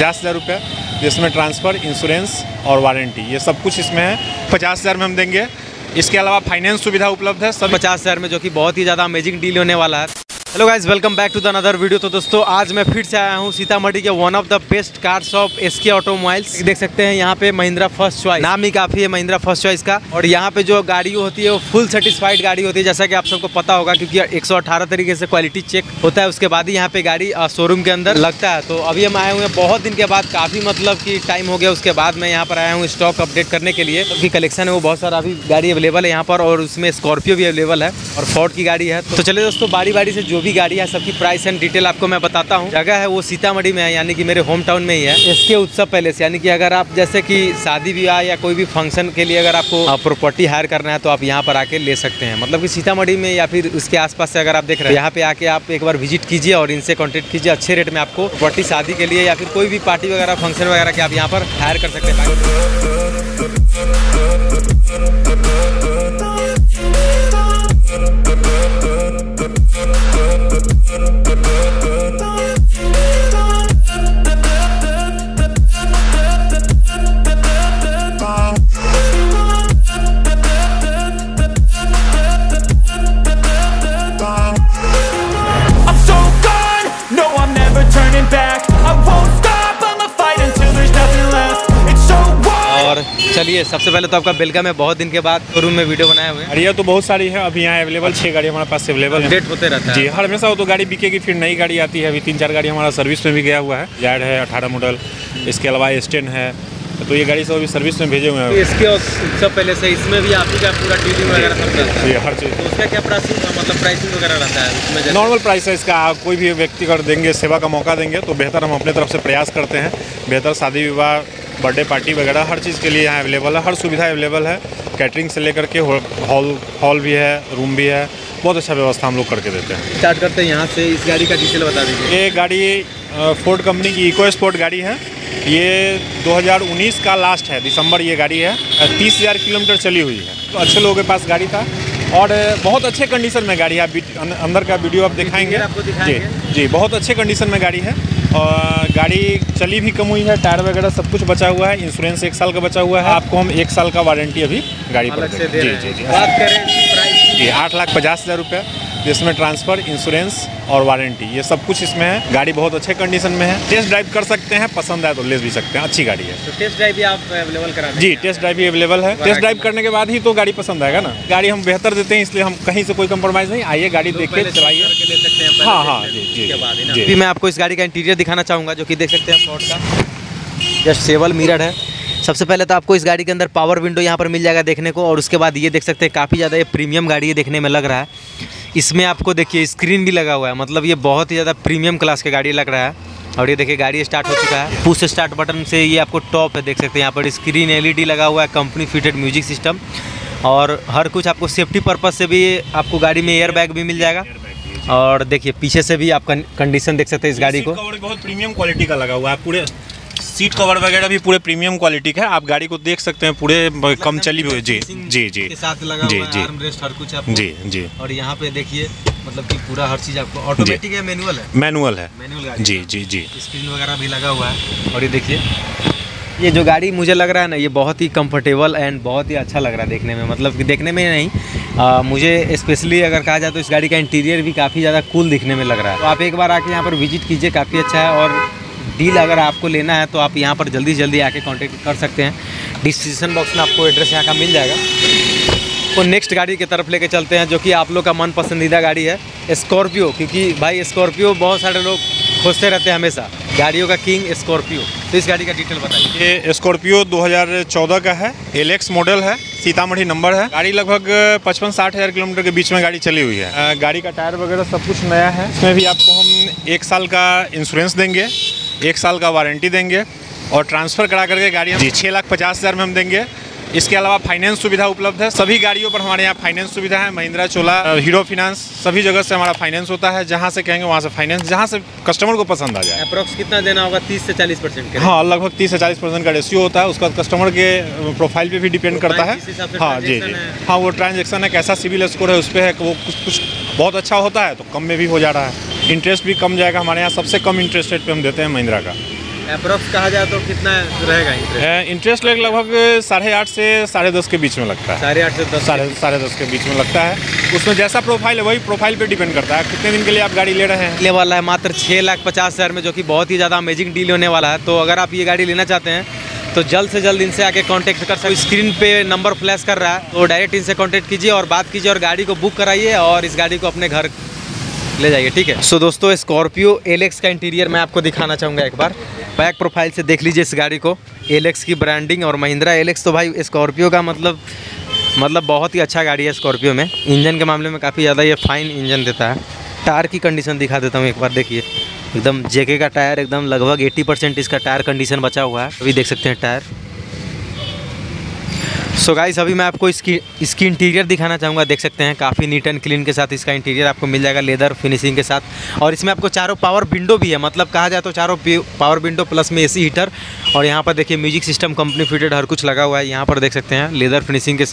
50,000 रुपये, जिसमें transfer, insurance और वारंटी ये सब कुछ इसमें है। 50,000 में हम देंगे। इसके अलावा फाइनेंस सुविधा उपलब्ध है सब 50,000 में, जो कि बहुत ही ज़्यादा अमेजिंग डील होने वाला है। Hello guys, welcome back to the another video. तो दोस्तों आज मैं फिर से आया हूँ सीतामढ़ी के one of the best car shop SK automobiles. देख सकते हैं यहाँ पे महिंद्रा फर्स्ट चॉइस, नाम ही काफ़ी है महिंद्रा फर्स्ट चॉइस का। और यहाँ पे जो गाड़ी होती है वो फुल सेटिस्फाइड गाड़ी होती है, जैसा कि आप सबको पता होगा, क्योंकि 118 तरीके से क्वालिटी चेक होता है, उसके बाद ही यहाँ पे गाड़ी शोरूम के अंदर लगता है। तो अभी हम आए हुए हैं बहुत दिन के बाद, काफ़ी मतलब कि टाइम हो गया उसके बाद मैं यहाँ पर आया हूँ स्टॉक अपडेट करने के लिए। क्योंकि कलेक्शन है वो बहुत सारा अभी गाड़ी अवेलेबल है यहाँ पर, और उसमें स्कॉर्पियो भी अवेलेबल है और फोर्ड की गाड़ी है। तो चलिए दोस्तों, बारी बारी से जो भी गाड़ी है सबकी प्राइस एंड डिटेल आपको मैं बताता हूँ। जगह है वो सीतामढ़ी में है, यानी कि मेरे होम टाउन में ही है, एसके उत्सव पैलेस। यानी कि अगर आप जैसे कि शादी विवाह या कोई भी फंक्शन के लिए अगर आपको प्रॉपर्टी हायर करना है तो आप यहाँ पर आके ले सकते हैं। मतलब कि सीतामढ़ी में या फिर उसके आसपास से अगर आप देख रहे हैं, यहाँ पे आके आप एक बार विजिट कीजिए और इनसे कॉन्टेक्ट कीजिए। अच्छे रेट में आपको प्रॉपर्टी शादी के लिए या फिर कोई भी पार्टी वगैरह फंक्शन वगैरह के आप यहाँ पर हायर कर सकते हैं। चलिए, सबसे पहले तो आपका वेलकम है, बहुत दिन के बाद शोरूम में वीडियो बनाए हुए। गाड़ियाँ तो बहुत सारी है अभी यहाँ अवेलेबल, 6 गाड़ी हमारे पास अवेलेबल है। डेट होते रहता है जी, हर हमेशा वो तो गाड़ी बिकेगी फिर नई गाड़ी आती है। अभी 3-4 गाड़ी हमारा सर्विस में भी गया हुआ है। जैड है 18 मॉडल, इसके अलावा S10 है, तो ये गाड़ी सब अभी सर्विस में भेजे हुए हैं। इसके उत्सव पहले से इसमें भी आप ही का पूरा डीलिंग वगैरह सब रहता है, हर चीज़। तो उसका क्या प्राइस मतलब प्राइसिंग वगैरह रहता है इसमें? नॉर्मल प्राइस है इसका, कोई भी व्यक्ति कर देंगे, सेवा का मौका देंगे तो बेहतर हम अपने तरफ से प्रयास करते हैं। बेहतर शादी विवाह, बर्थडे पार्टी वगैरह हर चीज़ के लिए यहाँ अवेलेबल है, हर सुविधा अवेलेबल है। कैटरिंग से लेकर के हॉल भी है, रूम भी है, बहुत अच्छा व्यवस्था हम लोग करके देते हैं। स्टार्ट करते हैं यहाँ से, इस गाड़ी का डिटेल बता दीजिए। ये गाड़ी फोर्ड कंपनी की EcoSport गाड़ी है, ये 2019 का लास्ट है, दिसंबर ये गाड़ी है। 30,000 किलोमीटर चली हुई है, तो अच्छे लोगों के पास गाड़ी था और बहुत अच्छे कंडीशन में गाड़ी है। अंदर का वीडियो आप दिखाएंगे आपको जी, बहुत अच्छे कंडीशन में गाड़ी है और गाड़ी चली भी कम हुई है, टायर वगैरह सब कुछ बचा हुआ है, इंश्योरेंस 1 साल का बचा हुआ है। आपको हम 1 साल का वारंटी अभी गाड़ी पर दे रहे हैं। जी जी, बात करें प्राइस जी, 8,50,000 रुपये, जिसमें ट्रांसफ़र, इंश्योरेंस और वारंटी ये सब कुछ इसमें है। गाड़ी बहुत अच्छे कंडीशन में है, टेस्ट ड्राइव कर सकते हैं, पसंद आए तो ले भी सकते हैं, अच्छी गाड़ी है। तो टेस्ट ड्राइव भी आप अवेलेबल करा जी, टेस्ट ड्राइव भी अवेलेबल है। टेस्ट ड्राइव करने के बाद ही तो गाड़ी पसंद आएगा ना। गाड़ी हम बेहतर देते हैं, इसलिए हम कहीं से कोई कम्प्रोमाइज़ नहीं। आइए गाड़ी देख के चलाइए। हाँ हाँ जी जी जी, मैं आपको इस गाड़ी का इंटीरियर दिखाना चाहूँगा, जो कि देख सकते हैं फोर्ड का जस्ट सेवल मिरर है। सबसे पहले तो आपको इस गाड़ी के अंदर पावर विंडो यहाँ पर मिल जाएगा देखने को, और उसके बाद ये देख सकते हैं काफ़ी ज़्यादा ये प्रीमियम गाड़ी है देखने में लग रहा है। इसमें आपको देखिए स्क्रीन भी लगा हुआ है, मतलब ये बहुत ही ज़्यादा प्रीमियम क्लास की गाड़ी लग रहा है। और ये देखिए गाड़ी स्टार्ट हो चुका है, पुश स्टार्ट बटन से ये आपको टॉप है, देख सकते हैं यहाँ पर स्क्रीन LED लगा हुआ है, कंपनी फिटेड म्यूजिक सिस्टम और हर कुछ। आपको सेफ्टी पर्पस से भी आपको गाड़ी में एयरबैग भी मिल जाएगा, और देखिए पीछे से भी आप कंडीशन देख सकते हैं इस गाड़ी को। बहुत प्रीमियम क्वालिटी का लगा हुआ है, पूरे सीट कवर वगैरह भी पूरे प्रीमियम क्वालिटी का है। आप गाड़ी को देख सकते हैं, पूरे कम चली हुई जी जी जी के साथ लगा हुआ है, आर्मरेस्ट हर कुछ आपको जी जी। और यहाँ पे देखिए मतलब कि पूरा हर चीज़ आपको ऑटोमेटिक है, मैनुअल है, मैनुअल है, मैनुअल गाड़ी जी जी जी, स्क्रीन वगैरह भी लगा हुआ है। और ये देखिए ये जो गाड़ी मुझे लग रहा है ना, ये बहुत ही कंफर्टेबल एंड बहुत ही अच्छा लग रहा है देखने में, मतलब कि देखने में नहीं मुझे स्पेशली अगर कहा जाए तो इस गाड़ी का इंटीरियर भी काफ़ी ज़्यादा कूल दिखने में लग रहा है। आप एक बार आके यहाँ पर विजिट कीजिए, काफ़ी अच्छा है। और डील अगर आपको लेना है तो आप यहाँ पर जल्दी से जल्दी आके कांटेक्ट कर सकते हैं। डिस्क्रिप्शन बॉक्स में आपको एड्रेस यहाँ का मिल जाएगा। तो नेक्स्ट गाड़ी की तरफ लेके चलते हैं, जो कि आप लोग का मन पसंदीदा गाड़ी है स्कॉर्पियो, क्योंकि भाई स्कॉर्पियो बहुत सारे लोग खोजते रहते हैं हमेशा, गाड़ियों का किंग स्कॉर्पियो। तो इस गाड़ी का डिटेल बताइए। ये स्कॉर्पियो 2014 का है, LX मॉडल है, सीतामढ़ी नंबर है। गाड़ी लगभग 55-60 हज़ार किलोमीटर के बीच में गाड़ी चली हुई है। गाड़ी का टायर वगैरह सब कुछ नया है। इसमें भी आपको हम 1 साल का इंश्योरेंस देंगे, 1 साल का वारंटी देंगे और ट्रांसफ़र करा करके गाड़ी हम 6,50,000 में हम देंगे। इसके अलावा फाइनेंस सुविधा उपलब्ध है, सभी गाड़ियों पर हमारे यहाँ फाइनेंस सुविधा है। महिंद्रा चोला, हीरो फाइनेंस, सभी जगह से हमारा फाइनेंस होता है, जहाँ से कहेंगे वहाँ से फाइनेंस, जहाँ से कस्टमर को पसंद आ जाए। अप्रॉक्स कितना देना होगा? 30 से 40%। हाँ, लगभग 30 से 40% का रेशियो होता है, उसका कस्टमर के प्रोफाइल पे भी डिपेंड करता है। हाँ जी जी हाँ, वो ट्रांजेक्शन है, कैसा सिविल स्कोर है उस पर है, वो कुछ बहुत अच्छा होता है तो कम में भी हो जा रहा है। इंटरेस्ट भी कम जाएगा हमारे यहाँ, सबसे कम इंटरेस्ट रेट पे हम देते हैं महिंद्रा का। अप्रोक्स कहा जाए तो कितना रहेगा इंटरेस्ट? लगभग 8.5 से 10.5 के बीच में लगता है। 8.5 से 10 के बीच में लगता है। उसमें जैसा प्रोफाइल है वही प्रोफाइल पे डिपेंड करता है कितने दिन के लिए आप गाड़ी ले रहे हैं। ले वाला है मात्र 6,50,000 में, जो कि बहुत ही ज़्यादा अमेजिंग डील होने वाला है। तो अगर आप ये गाड़ी लेना चाहते हैं तो जल्द से जल्द इनसे आके कॉन्टैक्ट कर सकते हो। स्क्रीन पे नंबर फ्लैश कर रहा है तो डायरेक्ट इनसे कॉन्टैक्ट कीजिए और बात कीजिए और गाड़ी को बुक कराइए और इस गाड़ी को अपने घर ले जाइए। ठीक है। सो दोस्तों, स्कॉर्पियो एलेक्स का इंटीरियर मैं आपको दिखाना चाहूँगा। एक बार बैक प्रोफाइल से देख लीजिए इस गाड़ी को। एलेक्स की ब्रांडिंग और महिंद्रा एलेक्स तो भाई स्कॉर्पियो का मतलब बहुत ही अच्छा गाड़ी है। स्कॉर्पियो में इंजन के मामले में काफ़ी ज़्यादा ये फाइन इंजन देता है। टायर की कंडीशन दिखा देता हूँ एक बार, देखिए एकदम जेके का टायर, एकदम लगभग 80% इसका टायर कंडीशन बचा हुआ है। अभी देख सकते हैं टायर। सो गाइस, अभी मैं आपको इसकी इंटीरियर दिखाना चाहूँगा। देख सकते हैं काफ़ी नीट एंड क्लीन के साथ इसका इंटीरियर आपको मिल जाएगा, लेदर फिनिशिंग के साथ। और इसमें आपको चारों पावर विंडो भी है, मतलब कहा जाए तो चारों पावर विंडो प्लस में एसी हीटर। और यहाँ पर देखिए म्यूजिक सिस्टम कंपनी फिटेड हर कुछ लगा हुआ है। यहाँ पर देख सकते हैं लेदर फिनिशिंग के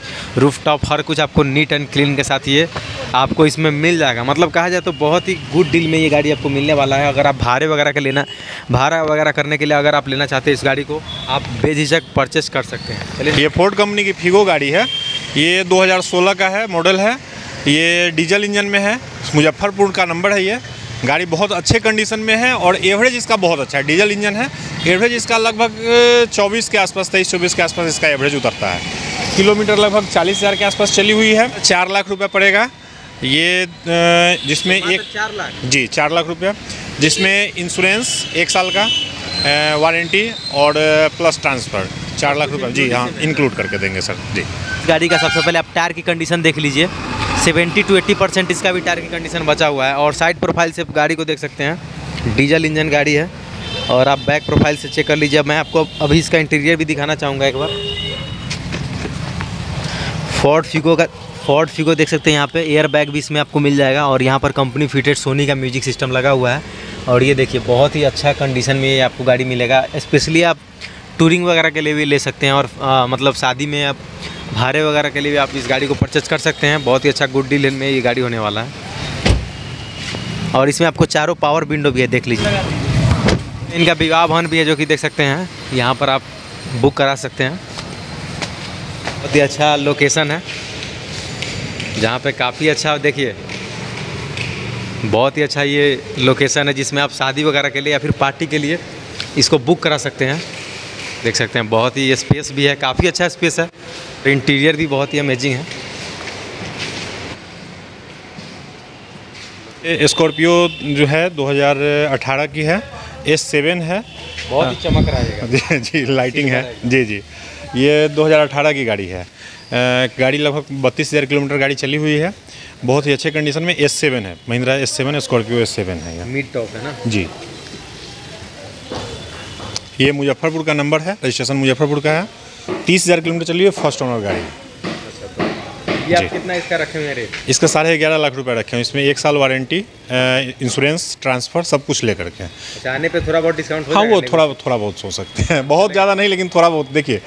रूफ टॉप, हर कुछ आपको नीट एंड क्लीन के साथ ये आपको इसमें मिल जाएगा। मतलब कहा जाए तो बहुत ही गुड डील में ये गाड़ी आपको मिलने वाला है। अगर आप भाड़ा वगैरह करने के लिए अगर आप लेना चाहते हैं इस गाड़ी को, आप बेझिझक परचेस कर सकते हैं। चलिए, ये फोर्ड कंपनी की फिगो गाड़ी है। ये 2016 का है, मॉडल है। ये डीजल इंजन में है, मुजफ्फरपुर का नंबर है। ये गाड़ी बहुत अच्छे कंडीशन में है और एवरेज इसका बहुत अच्छा है। डीजल इंजन है, एवरेज इसका लगभग 24 के आसपास, 23-24 के आसपास इसका एवरेज उतरता है। किलोमीटर लगभग 40,000 के आसपास चली हुई है। 4 लाख रुपये पड़ेगा ये, जिसमें एक 4 लाख जी 4 लाख रुपये, जिसमें इंश्योरेंस 1 साल का, वारंटी और प्लस ट्रांसफ़र 4 लाख रुपये जी हाँ, इंक्लूड करके देंगे सर जी। गाड़ी का सबसे पहले आप टायर की कंडीशन देख लीजिए। 70 से 80% इसका भी टायर की कंडीशन बचा हुआ है। और साइड प्रोफाइल से गाड़ी को देख सकते हैं, डीजल इंजन गाड़ी है। और आप बैक प्रोफाइल से चेक कर लीजिए। मैं आपको अभी इसका इंटीरियर भी दिखाना चाहूँगा एक बार। फोर्ड फिगो देख सकते हैं। यहाँ पे एयर बैग भी इसमें आपको मिल जाएगा। और यहाँ पर कंपनी फिटेड सोनी का म्यूजिक सिस्टम लगा हुआ है। और ये देखिए बहुत ही अच्छा कंडीशन में ये आपको गाड़ी मिलेगा। स्पेशली आप टूरिंग वगैरह के लिए भी ले सकते हैं और मतलब शादी में आप भाड़े वगैरह के लिए भी आप इस गाड़ी को परचेज कर सकते हैं। बहुत ही अच्छा गुड डील में ये गाड़ी होने वाला है। और इसमें आपको चारों पावर विंडो भी है, देख लीजिए। इनका विवाह भवन भी है जो कि देख सकते हैं, यहाँ पर आप बुक करा सकते हैं। बहुत ही अच्छा लोकेशन है जहाँ पे काफ़ी अच्छा, देखिए बहुत ही अच्छा ये लोकेशन है जिसमें आप शादी वगैरह के लिए या फिर पार्टी के लिए इसको बुक करा सकते हैं। देख सकते हैं बहुत ही स्पेस भी है, काफ़ी अच्छा स्पेस है। इंटीरियर भी बहुत ही अमेजिंग है। स्कॉर्पियो जो है 2018 की है, S7 है। बहुत ही चमक रहा है जी, लाइटिंग है जी जी। ये 2018 की गाड़ी है। गाड़ी लगभग 32,000 किलोमीटर गाड़ी चली हुई है। बहुत ही अच्छे कंडीशन में S7 है, महिंद्रा S7 स्कॉर्पियो S7 है। मिड टॉप है ना जी। ये मुजफ्फरपुर का नंबर है, रजिस्ट्रेशन मुजफ्फरपुर का है। 30,000 किलोमीटर चली हुई है, फर्स्ट ओनर गाड़ी। अच्छा, तो ये आप कितना इसका रखे हुए रेट? इसका 11.5 लाख रुपये रखे हैं। इसमें 1 साल वारंटी, इंश्योरेंस, ट्रांसफ़र सब कुछ लेकर के। जाने पे थोड़ा बहुत डिस्काउंट? हाँ, वो थोड़ा बहुत हो सकते हैं, बहुत ज़्यादा नहीं लेकिन थोड़ा बहुत। देखिए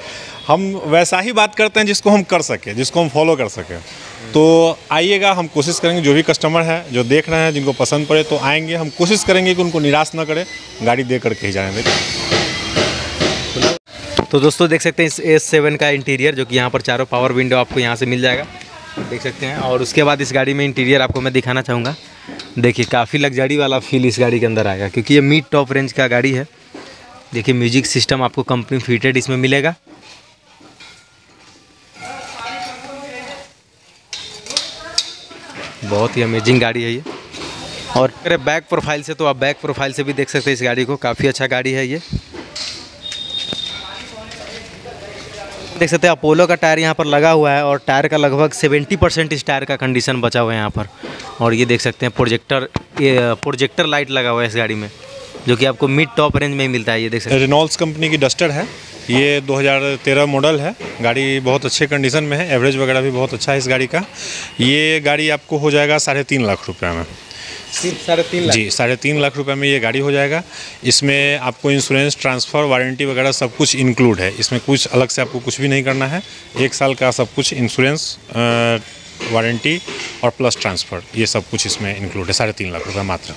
हम वैसा ही बात करते हैं जिसको हम कर सकें, जिसको हम फॉलो कर सकें। तो आइएगा, हम कोशिश करेंगे जो भी कस्टमर है जो देख रहे हैं, जिनको पसंद पड़े तो आएँगे। हम कोशिश करेंगे कि उनको निराश ना करें, गाड़ी दे करके ही जाएँ। तो दोस्तों देख सकते हैं इस S7 का इंटीरियर, जो कि यहाँ पर चारों पावर विंडो आपको यहाँ से मिल जाएगा, देख सकते हैं। और उसके बाद इस गाड़ी में इंटीरियर आपको मैं दिखाना चाहूँगा। देखिए काफ़ी लग्जरी वाला फील इस गाड़ी के अंदर आएगा क्योंकि ये मिड टॉप रेंज का गाड़ी है। देखिए म्यूजिक सिस्टम आपको कंपनी फिटेड इसमें मिलेगा। बहुत ही अमेजिंग गाड़ी है ये। और अगर बैक प्रोफाइल से, तो आप बैक प्रोफाइल से भी देख सकते हैं इस गाड़ी को। काफ़ी अच्छा गाड़ी है ये। देख सकते हैं अपोलो का टायर यहाँ पर लगा हुआ है। और टायर का लगभग 70% इस टायर का कंडीशन बचा हुआ है यहाँ पर। और ये देख सकते हैं प्रोजेक्टर लाइट लगा हुआ है इस गाड़ी में, जो कि आपको मिड टॉप रेंज में मिलता है। ये देख सकते हैं रेनॉल्ट्स कंपनी की डस्टर है। ये 2013 मॉडल है। गाड़ी बहुत अच्छे कंडीशन में है, एवरेज वगैरह भी बहुत अच्छा है इस गाड़ी का। ये गाड़ी आपको हो जाएगा 3.5 लाख रुपये में। सिर्फ 3.5 लाख जी, 3.5 लाख रुपए में ये गाड़ी हो जाएगा। इसमें आपको इंश्योरेंस, ट्रांसफ़र, वारंटी वगैरह सब कुछ इंक्लूड है। इसमें कुछ अलग से आपको कुछ भी नहीं करना है। 1 साल का सब कुछ इंश्योरेंस, वारंटी और प्लस ट्रांसफ़र, ये सब कुछ इसमें इंक्लूड है। 3.5 लाख रुपये मात्र।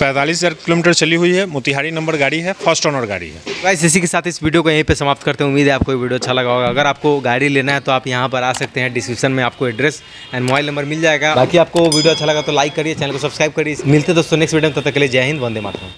45,000 किलोमीटर चली हुई है। मोतिहारी नंबर गाड़ी है, फर्स्ट ओनर गाड़ी है। गाइस, इसी के साथ इस वीडियो को यहीं पे समाप्त करते हैं। उम्मीद है आपको ये वीडियो अच्छा लगा होगा। अगर आपको गाड़ी लेना है तो आप यहाँ पर आ सकते हैं। डिस्क्रिप्शन में आपको एड्रेस एंड मोबाइल नंबर मिल जाएगा। बाकी आपको वीडियो अच्छा लगा तो लाइक करिए, चैनल को सब्सक्राइब करिए। मिलते दोस्तों नेक्स्ट वीडियो में, तब तक के लिए जय हिंद, वंदे मातरम।